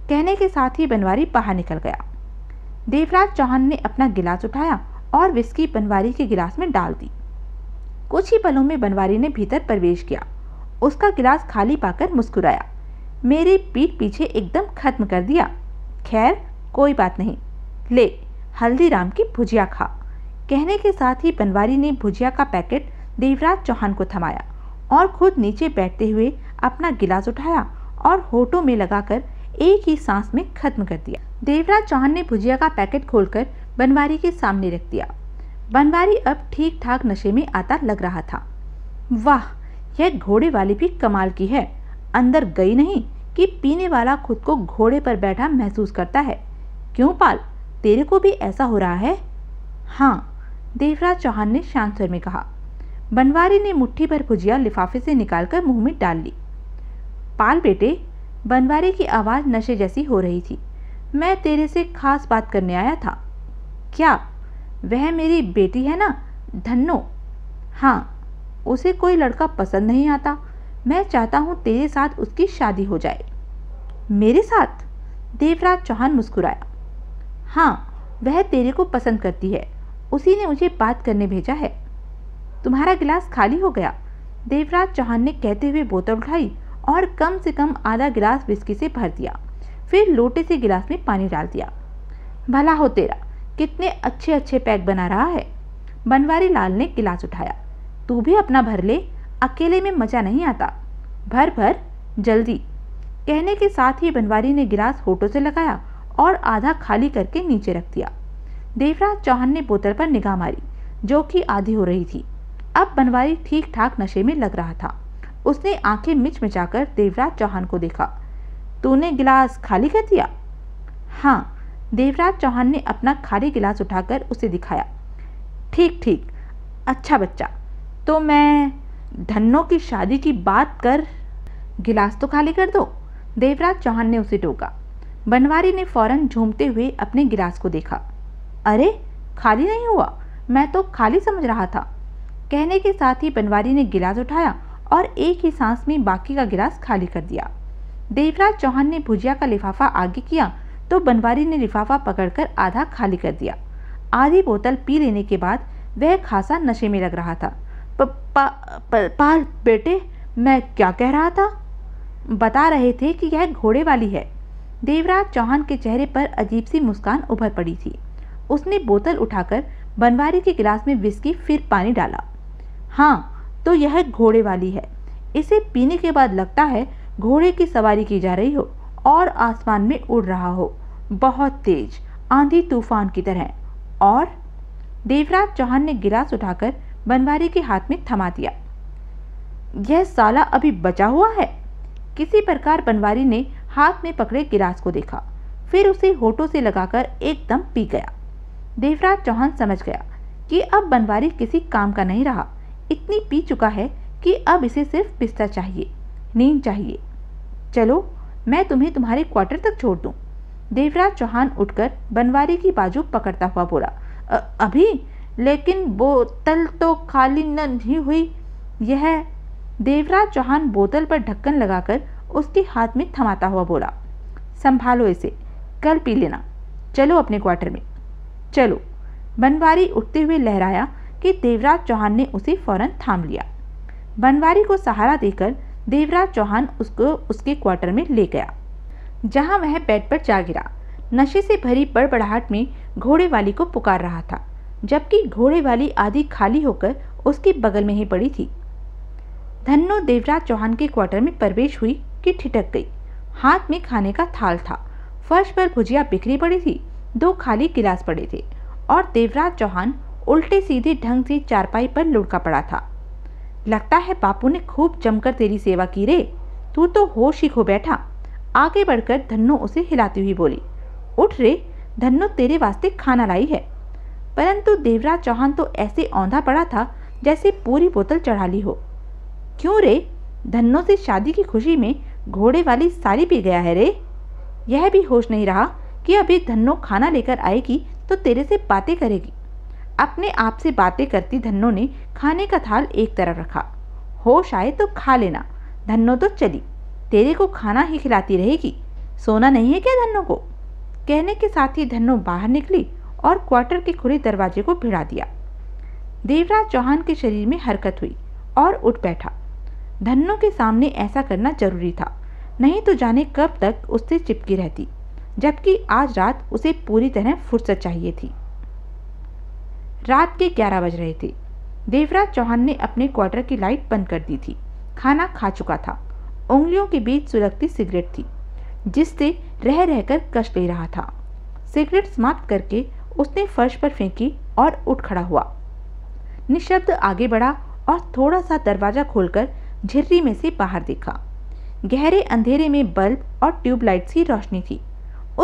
कहने के साथ ही बनवारी बाहर निकल गया। देवराज चौहान ने अपना गिलास उठाया और विस्की बनवारी के गिलास में डाल दी। कुछ ही पलों में बनवारी ने भीतर प्रवेश किया। उसका गिलास खाली पाकर मुस्कुराया। मेरे पीठ पीछे एकदम खत्म कर दिया, खैर कोई बात नहीं, ले हल्दीराम की भुजिया खा। कहने के साथ ही बनवारी ने भुजिया का पैकेट देवराज चौहान को थमाया और खुद नीचे बैठते हुए अपना गिलास उठाया और होठों में लगाकर एक ही सांस में खत्म कर दिया। देवराज चौहान ने भुजिया का पैकेट खोलकर बनवारी के सामने रख दिया। बनवारी अब ठीक ठाक नशे में आता लग रहा था। वाह, यह घोड़े वाली भी कमाल की है, अंदर गई नहीं कि पीने वाला खुद को घोड़े पर बैठा महसूस करता है। क्यों पाल, तेरे को भी ऐसा हो रहा है? हाँ, देवराज चौहान ने शांत स्वर में कहा। बनवारी ने मुट्ठी भर भुजिया लिफाफे से निकालकर मुंह में डाल ली। पाल बेटे, बनवारी की आवाज़ नशे जैसी हो रही थी, मैं तेरे से खास बात करने आया था। क्या? वह मेरी बेटी है ना, धन्नो। हाँ, उसे कोई लड़का पसंद नहीं आता, मैं चाहता हूँ तेरे साथ उसकी शादी हो जाए। मेरे साथ? देवराज चौहान मुस्कुराया। हाँ, वह तेरे को पसंद करती है, उसी ने मुझे बात करने भेजा है। तुम्हारा गिलास खाली हो गया। देवराज चौहान ने कहते हुए बोतल उठाई और कम से कम आधा गिलास विस्की से भर दिया, फिर लोटे से गिलास में पानी डाल दिया। भला हो तेरा, कितने अच्छे अच्छे पैक बना रहा है। बनवारी लाल ने गिलास उठाया। तू भी अपना भर ले, अकेले में मज़ा नहीं आता। भर भर जल्दी, कहने के साथ ही बनवारी ने गिलास होठों से लगाया और आधा खाली करके नीचे रख दिया। देवराज चौहान ने बोतल पर निगाह मारी जो कि आधी हो रही थी। अब बनवारी ठीक ठाक नशे में लग रहा था। उसने आंखें मिचमिचाकर देवराज चौहान को देखा। तूने गिलास खाली कर दिया? हाँ, देवराज चौहान ने अपना खाली गिलास उठाकर उसे दिखाया। ठीक ठीक, अच्छा बच्चा, तो मैं धन्नों की शादी की बात कर गिलास तो खाली कर दो, देवराज चौहान ने उसे टोका। बनवारी ने फौरन झूमते हुए अपने गिलास को देखा। अरे, खाली नहीं हुआ, मैं तो खाली समझ रहा था। कहने के साथ ही बनवारी ने गिलास उठाया और एक ही सांस में बाकी का गिलास खाली कर दिया। देवराज चौहान ने भुजिया का लिफाफा आगे किया तो बनवारी ने लिफाफा पकड़कर आधा खाली कर दिया। आधी बोतल पी लेने के बाद वह खासा नशे में लग रहा था। पाल बेटे, मैं क्या कह रहा था? बता रहे थे कि यह घोड़े वाली है। देवराज चौहान के चेहरे पर अजीब सी मुस्कान उभर पड़ी थी। उसने बोतल उठाकर बनवारी के गिलास में विस्की फिर पानी डाला। हाँ, तो यह घोड़े वाली है। इसे पीने के बाद लगता है घोड़े की सवारी की जा रही हो और आसमान में उड़ रहा हो, बहुत तेज आंधी तूफान की तरह। और देवराज चौहान ने गिलास उठाकर बनवारी के हाथ में थमा दिया। यह साला अभी बचा हुआ है। किसी प्रकार बनवारी ने हाथ में पकड़े गिलास को देखा, फिर उसे होठों से लगाकर एकदम पी गया। देवराज चौहान समझ गया कि अब बनवारी किसी काम का नहीं रहा। इतनी पी चुका है कि अब इसे सिर्फ बिस्तर चाहिए, नींद चाहिए। चलो, मैं तुम्हें तुम्हारे क्वार्टर तक छोड़ दूँ। देवराज चौहान उठकर बनवारी की बाजू पकड़ता हुआ बोला। अभी? लेकिन बोतल तो खाली नहीं हुई। यह, देवराज चौहान बोतल पर ढक्कन लगाकर उसके हाथ में थमाता हुआ बोला। संभालो इसे, कल पी लेना। चलो अपने क्वार्टर में चलो। बनवारी उठते हुए लहराया कि देवराज चौहान ने उसे फौरन थाम लिया। बनवारी को सहारा देकर देवराज चौहान उसको उसके क्वार्टर में ले गया, जहां वह बेड पर जा गिरा। नशे से भरी बड़बड़ाहट में घोड़े वाली को पुकार रहा था, जबकि घोड़े वाली आधी खाली होकर उसके बगल में ही पड़ी थी। धन्नो देवराज चौहान के क्वार्टर में प्रवेश हुई कि ठिठक गई। हाथ में खाने का थाल था, फर्श पर भुजिया बिखरी पड़ी थी, दो खाली गिलास पड़े थे और देवराज चौहान उल्टे सीधे ढंग से चारपाई पर लुढ़का पड़ा था। लगता है बापू ने खूब जमकर तेरी सेवा की रे, तू तो होश ही खो बैठा। आगे बढ़कर धन्नो उसे हिलाती हुई बोली। उठ रे धन्नो, तेरे वास्ते खाना लाई है। परंतु देवराज चौहान तो ऐसे औंधा पड़ा था जैसे पूरी बोतल चढ़ा ली हो। क्यों रे, धन्नो से शादी की खुशी में घोड़े वाली सारी पी गया है रे। यह भी होश नहीं रहा कि अभी धन्नो खाना लेकर आएगी तो तेरे से बातें करेगी। अपने आप से बातें करती धन्नो ने खाने का थाल एक तरफ रखा। होश आए तो खा लेना। धन्नो तो चली, तेरे को खाना ही खिलाती रहेगी। सोना नहीं है क्या धन्नो को? कहने के साथ ही धन्नो बाहर निकली और क्वार्टर के खुले दरवाजे को भिड़ा दिया। देवराज चौहान के शरीर में हरकत हुई और उठ बैठा। धन्नो के सामने ऐसा करना जरूरी था, नहीं तो जाने कब तक उससे चिपकी रहती, जबकि आज रात उसे पूरी तरह फुर्सत चाहिए थी। रात के ग्यारह बज रहे थे। देवराज चौहान ने अपने क्वार्टर की लाइट बंद कर दी थी। खाना खा चुका था। उंगलियों के बीच सुलगती सिगरेट थी, जिससे रह रहकर कष्ट ले रहा था। सिगरेट समाप्त करके उसने फर्श पर फेंकी और उठ खड़ा हुआ। निशब्द आगे बढ़ा और थोड़ा सा दरवाज़ा खोलकर झिर्री में से बाहर देखा। गहरे अंधेरे में बल्ब और ट्यूबलाइट्स की रोशनी थी।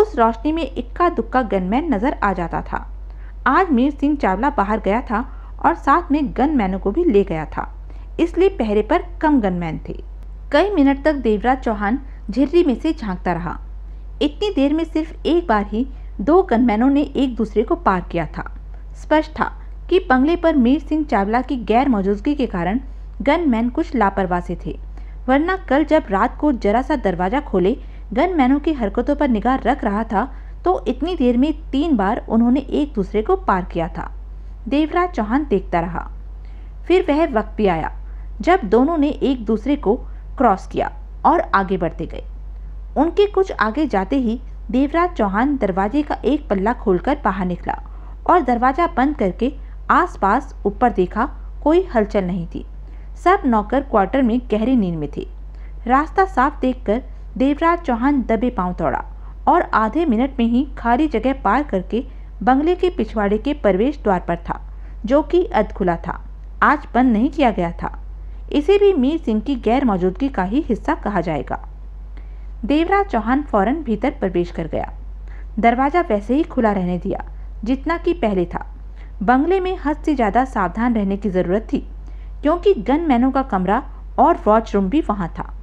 उस रोशनी में इक्का दुक्का गनमैन नज़र आ जाता था। आज मीर सिंह चावला बाहर गया था और साथ में गनमैनों को भी ले गया था, इसलिए पहरे पर कम गनमैन थे। कई मिनट तक देवराज चौहान झिर्री में से झांकता रहा। इतनी देर में सिर्फ एक बार ही दो गनमैनों ने एक दूसरे को पार किया था। स्पष्ट था कि बंगले पर मीर सिंह चावला की गैर मौजूदगी के कारण गनमैन कुछ लापरवाह से थे, वरना कल जब रात को जरा सा दरवाज़ा खोले गनमैनों की हरकतों पर निगाह रख रहा था तो इतनी देर में तीन बार उन्होंने एक दूसरे को पार किया था। देवराज चौहान देखता रहा। फिर वह वक्त भी आया जब दोनों ने एक दूसरे को क्रॉस किया और आगे बढ़ते गए। उनके कुछ आगे जाते ही देवराज चौहान दरवाजे का एक पल्ला खोलकर बाहर निकला और दरवाज़ा बंद करके आसपास ऊपर देखा, कोई हलचल नहीं थी। सब नौकर क्वार्टर में गहरी नींद में थे। रास्ता साफ देखकर देवराज चौहान दबे पांव दौड़ा और आधे मिनट में ही खाली जगह पार करके बंगले के पिछवाड़े के प्रवेश द्वार पर था, जो कि अध खुला था, आज बंद नहीं किया गया था। इसे भी मीर सिंह की गैर मौजूदगी का ही हिस्सा कहा जाएगा। देवराज चौहान फौरन भीतर प्रवेश कर गया। दरवाज़ा वैसे ही खुला रहने दिया जितना कि पहले था। बंगले में हद से ज़्यादा सावधान रहने की ज़रूरत थी, क्योंकि गनमैनों का कमरा और वॉच रूम भी वहाँ था।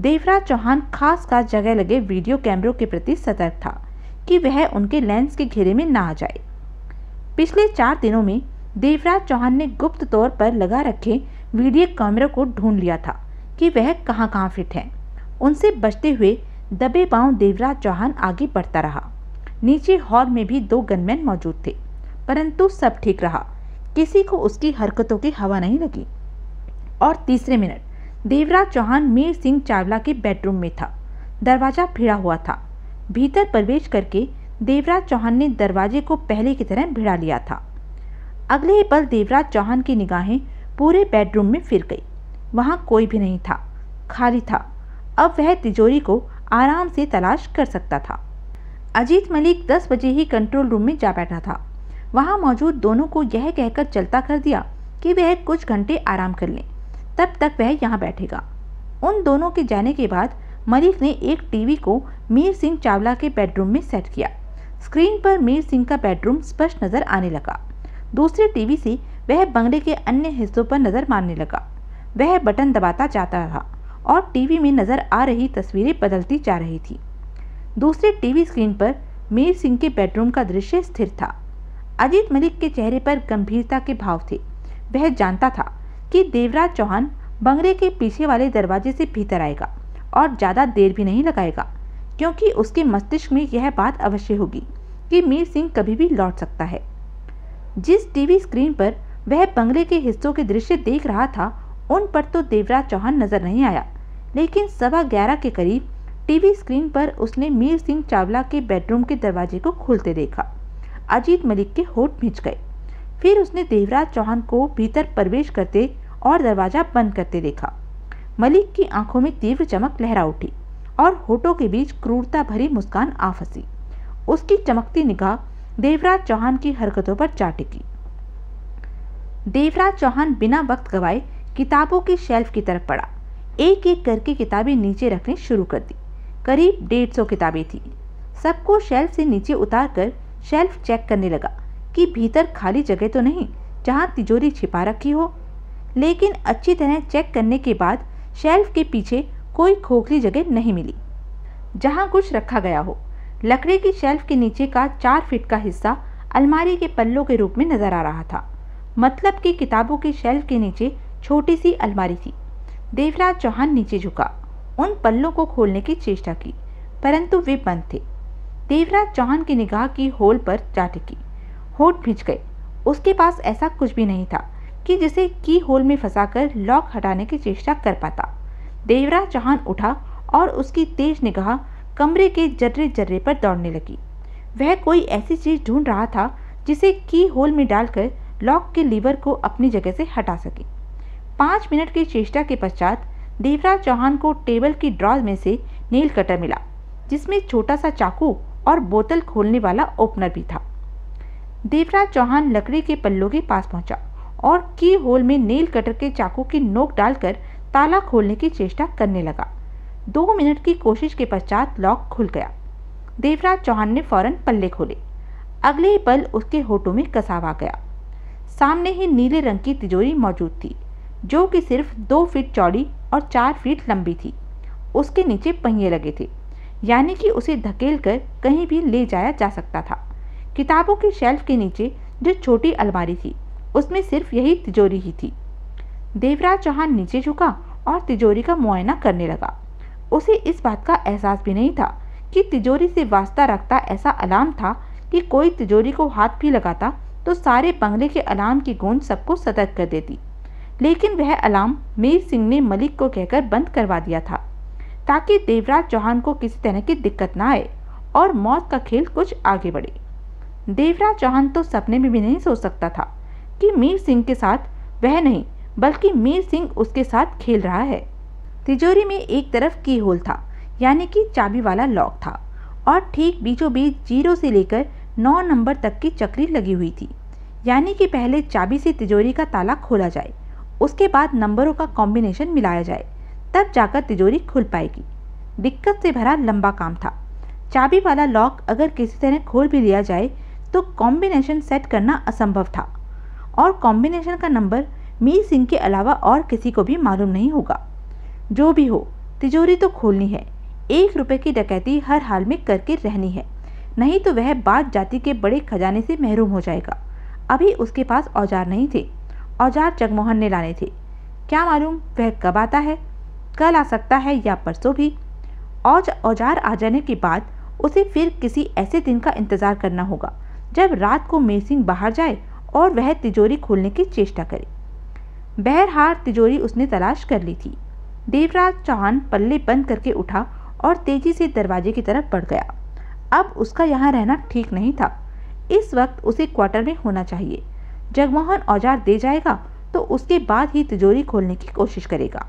देवराज चौहान खास खास जगह लगे वीडियो कैमरों के प्रति सतर्क था कि वह उनके लेंस के घेरे में ना आ जाए। पिछले चार दिनों में देवराज चौहान ने गुप्त तौर पर लगा रखे वीडियो कैमरों को ढूंढ लिया था कि वह कहाँ कहाँ फिट हैं। उनसे बचते हुए दबे पांव देवराज चौहान आगे बढ़ता रहा। नीचे हॉल में भी दो गनमैन मौजूद थे, परंतु सब ठीक रहा, किसी को उसकी हरकतों की हवा नहीं लगी। और तीसरे मिनट देवराज चौहान मीर सिंह चावला के बेडरूम में था। दरवाज़ा भिड़ा हुआ था। भीतर प्रवेश करके देवराज चौहान ने दरवाजे को पहले की तरह भिड़ा लिया था। अगले ही पल देवराज चौहान की निगाहें पूरे बेडरूम में फिर गई। वहाँ कोई भी नहीं था, खाली था। अब वह तिजोरी को आराम से तलाश कर सकता था। अजीत मलिक दस बजे ही कंट्रोल रूम में जा बैठा था। वहाँ मौजूद दोनों को यह कहकर चलता कर दिया कि वह कुछ घंटे आराम कर लें, तब तक वह यहाँ बैठेगा। उन दोनों के जाने के बाद मलिक ने एक टीवी को मीर सिंह चावला के बेडरूम में सेट किया। स्क्रीन पर मीर सिंह का बेडरूम स्पष्ट नज़र आने लगा। दूसरे टीवी से वह बंगले के अन्य हिस्सों पर नज़र मारने लगा। वह बटन दबाता जाता रहा और टीवी में नज़र आ रही तस्वीरें बदलती जा रही थी। दूसरे टीवी स्क्रीन पर मीर सिंह के बेडरूम का दृश्य स्थिर था। अजीत मलिक के चेहरे पर गंभीरता के भाव थे। वह जानता था कि देवराज चौहान बंगले के पीछे वाले दरवाजे से भीतर आएगा और ज़्यादा देर भी नहीं लगाएगा, क्योंकि उसके मस्तिष्क में यह बात अवश्य होगी कि मीर सिंह कभी भी लौट सकता है। जिस टीवी स्क्रीन पर वह बंगले के हिस्सों के दृश्य देख रहा था, उन पर तो देवराज चौहान नज़र नहीं आया, लेकिन सवा ग्यारह के करीब टीवी स्क्रीन पर उसने मीर सिंह चावला के बेडरूम के दरवाजे को खोलते देखा। अजीत मलिक के होंठ भिंच गए। फिर उसने देवराज चौहान को भीतर प्रवेश करते और दरवाज़ा बंद करते देखा। मलिक की आंखों में तीव्र चमक लहरा उठी और होठों के बीच क्रूरता भरी मुस्कान आ फंसी। उसकी चमकती निगाह देवराज चौहान की हरकतों पर जा टिकी। देवराज चौहान बिना वक्त गवाए किताबों की शेल्फ की तरफ पड़ा। एक एक करके किताबें नीचे रखनी शुरू कर दी। करीब डेढ़ सौ किताबें थीं। सबको शेल्फ से नीचे उतार कर शेल्फ चेक करने लगा कि भीतर खाली जगह तो नहीं जहां तिजोरी छिपा रखी हो, लेकिन अच्छी तरह चेक करने के बाद शेल्फ के पीछे कोई खोखली जगह नहीं मिली जहां कुछ रखा गया हो। लकड़ी की शेल्फ के नीचे का चार फीट का हिस्सा अलमारी के पल्लों के रूप में नजर आ रहा था, मतलब कि किताबों की शेल्फ के नीचे छोटी सी अलमारी थी। देवराज चौहान नीचे झुका, उन पल्लों को खोलने की चेष्टा की, परंतु वे बंद थे। देवराज चौहान की निगाह की होल पर जा टिकी। होठ भिंच गए। उसके पास ऐसा कुछ भी नहीं था कि जिसे की होल में फंसाकर लॉक हटाने की चेष्टा कर पाता। देवराज चौहान उठा और उसकी तेज निगाह कमरे के जर्रे जर्रे पर दौड़ने लगी। वह कोई ऐसी चीज़ ढूंढ रहा था जिसे की होल में डालकर लॉक के लीवर को अपनी जगह से हटा सके। पाँच मिनट की चेष्टा के पश्चात देवराज चौहान को टेबल की ड्रॉज में से नेल कटर मिला, जिसमें छोटा सा चाकू और बोतल खोलने वाला ओपनर भी था। देवराज चौहान लकड़ी के पल्लों के पास पहुंचा और की होल में नेल कटर के चाकू की नोक डालकर ताला खोलने की चेष्टा करने लगा। दो मिनट की कोशिश के पश्चात लॉक खुल गया। देवराज चौहान ने फौरन पल्ले खोले। अगले ही पल उसके होठों में कसाव आ गया। सामने ही नीले रंग की तिजोरी मौजूद थी, जो कि सिर्फ दो फीट चौड़ी और चार फीट लंबी थी। उसके नीचे पहिए लगे थे, यानी कि उसे धकेलकर कहीं भी ले जाया जा सकता था। किताबों की शेल्फ के नीचे जो छोटी अलमारी थी, उसमें सिर्फ यही तिजोरी ही थी। देवराज चौहान नीचे झुका और तिजोरी का मुआयना करने लगा। उसे इस बात का एहसास भी नहीं था कि तिजोरी से वास्ता रखता ऐसा अलार्म था कि कोई तिजोरी को हाथ भी लगाता तो सारे बंगले के अलार्म की गूंज सबको सतर्क कर देती। लेकिन वह अलार्म मीर सिंह ने मलिक को कहकर बंद करवा दिया था ताकि देवराज चौहान को किसी तरह की दिक्कत ना आए और मौत का खेल कुछ आगे बढ़े। देवराज चौहान तो सपने में भी नहीं सोच सकता था कि मीर सिंह के साथ वह नहीं बल्कि मीर सिंह उसके साथ खेल रहा है। तिजोरी में एक तरफ की होल था यानी कि चाबी वाला लॉक था और ठीक बीचों बीच जीरो से लेकर नौ नंबर तक की चक्री लगी हुई थी, यानी कि पहले चाबी से तिजोरी का ताला खोला जाए, उसके बाद नंबरों का कॉम्बिनेशन मिलाया जाए, तब जाकर तिजोरी खुल पाएगी। दिक्कत से भरा लंबा काम था। चाबी वाला लॉक अगर किसी तरह खोल भी लिया जाए तो कॉम्बिनेशन सेट करना असंभव था और कॉम्बिनेशन का नंबर मीर सिंह के अलावा और किसी को भी मालूम नहीं होगा। जो भी हो, तिजोरी तो खोलनी है। एक रुपए की डकैती हर हाल में करके रहनी है, नहीं तो वह बात जाति के बड़े खजाने से महरूम हो जाएगा। अभी उसके पास औजार नहीं थे, औजार जगमोहन ने लाने थे। क्या मालूम वह कब आता है, कल आ सकता है या परसों भी। और औजार आ जाने के बाद उसे फिर किसी ऐसे दिन का इंतजार करना होगा जब रात को मीर सिंह बाहर जाए और वह तिजोरी खोलने की चेष्टा करे। बहरहाल तिजोरी उसने तलाश कर ली थी। देवराज चौहान पल्ले बंद करके उठा और तेजी से दरवाजे की तरफ बढ़ गया। अब उसका यहाँ रहना ठीक नहीं था। इस वक्त उसे क्वार्टर में होना चाहिए। जगमोहन औजार दे जाएगा तो उसके बाद ही तिजोरी खोलने की कोशिश करेगा।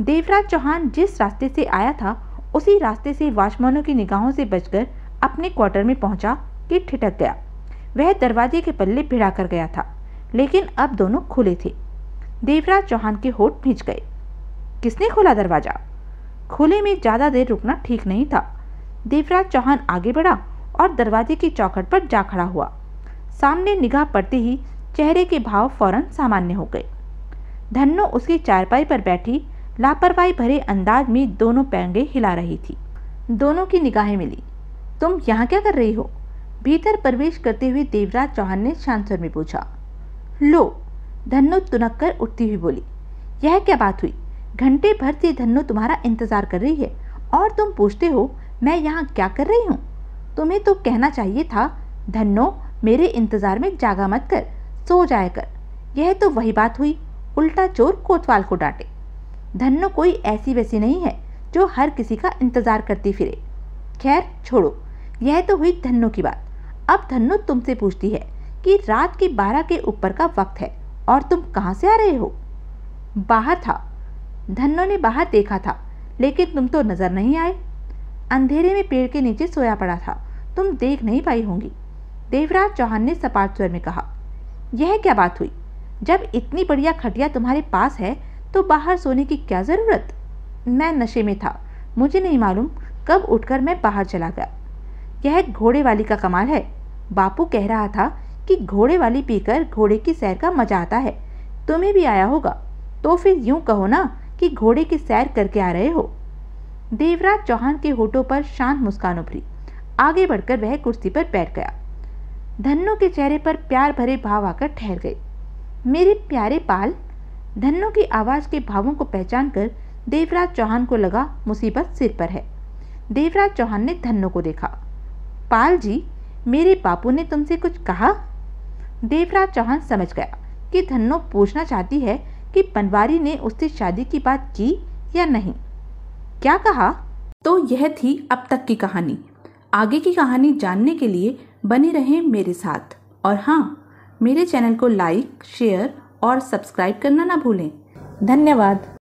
देवराज चौहान जिस रास्ते से आया था उसी रास्ते से वाचमैनों की निगाहों से बचकर अपने क्वार्टर में पहुंचा कि ठिठक गया। वह दरवाजे के पल्ले भिड़ा कर गया था, लेकिन अब दोनों खुले थे। देवराज चौहान के होंठ भींच गए। किसने खोला दरवाजा? खुले में ज़्यादा देर रुकना ठीक नहीं था। देवराज चौहान आगे बढ़ा और दरवाजे की चौखट पर जा खड़ा हुआ। सामने निगाह पड़ते ही चेहरे के भाव फौरन सामान्य हो गए। धन्नो उसकी चारपाई पर बैठी लापरवाही भरे अंदाज में दोनों पैंगे हिला रही थी। दोनों की निगाहें मिली। तुम यहाँ क्या कर रही हो? भीतर प्रवेश करते हुए देवराज चौहान ने शांत स्वर में पूछा। लो, धन्नो तुनक कर उठती हुई बोली। यह क्या बात हुई? घंटे भर से धन्नो तुम्हारा इंतजार कर रही है और तुम पूछते हो मैं यहाँ क्या कर रही हूँ? तुम्हें तो कहना चाहिए था, धन्नो मेरे इंतजार में जागा मत कर, सो जाया कर। यह तो वही बात हुई, उल्टा चोर कोतवाल को डांटे। धन्नो कोई ऐसी वैसी नहीं है जो हर किसी का इंतजार करती फिरे। खैर छोड़ो, यह तो हुई धन्नो की बात। अब धन्नो तुमसे पूछती है कि रात के बारह के ऊपर का वक्त है और तुम कहाँ से आ रहे हो? बाहर था। धन्नो ने बाहर देखा था, लेकिन तुम तो नजर नहीं आए। अंधेरे में पेड़ के नीचे सोया पड़ा था, तुम देख नहीं पाई होंगी। देवराज चौहान ने सपाट स्वर में कहा। यह क्या बात हुई? जब इतनी बढ़िया खटिया तुम्हारे पास है तो बाहर सोने की क्या ज़रूरत? मैं नशे में था, मुझे नहीं मालूम कब उठकर मैं बाहर चला गया। यह घोड़े वाली का कमाल है। बापू कह रहा था कि घोड़े वाली पीकर घोड़े की सैर का मजा आता है। तुम्हें भी आया होगा, तो फिर यूं कहो ना कि घोड़े की सैर करके आ रहे हो। देवराज चौहान के होठों पर शांत मुस्कान उभरी। आगे बढ़कर वह कुर्सी पर बैठ गया। धन्नो के चेहरे पर प्यार भरे भाव आकर ठहर गए। मेरे प्यारे पाल। धन्नो की आवाज़ के भावों को पहचान कर देवराज चौहान को लगा मुसीबत सिर पर है। देवराज चौहान ने धन्नो को देखा। पाल जी, मेरे बापू ने तुमसे कुछ कहा? देवराज चौहान समझ गया कि धन्नो पूछना चाहती है कि पनवारी ने उससे शादी की बात की या नहीं। क्या कहा? तो यह थी अब तक की कहानी। आगे की कहानी जानने के लिए बने रहें मेरे साथ। और हाँ, मेरे चैनल को लाइक, शेयर और सब्सक्राइब करना ना भूलें। धन्यवाद।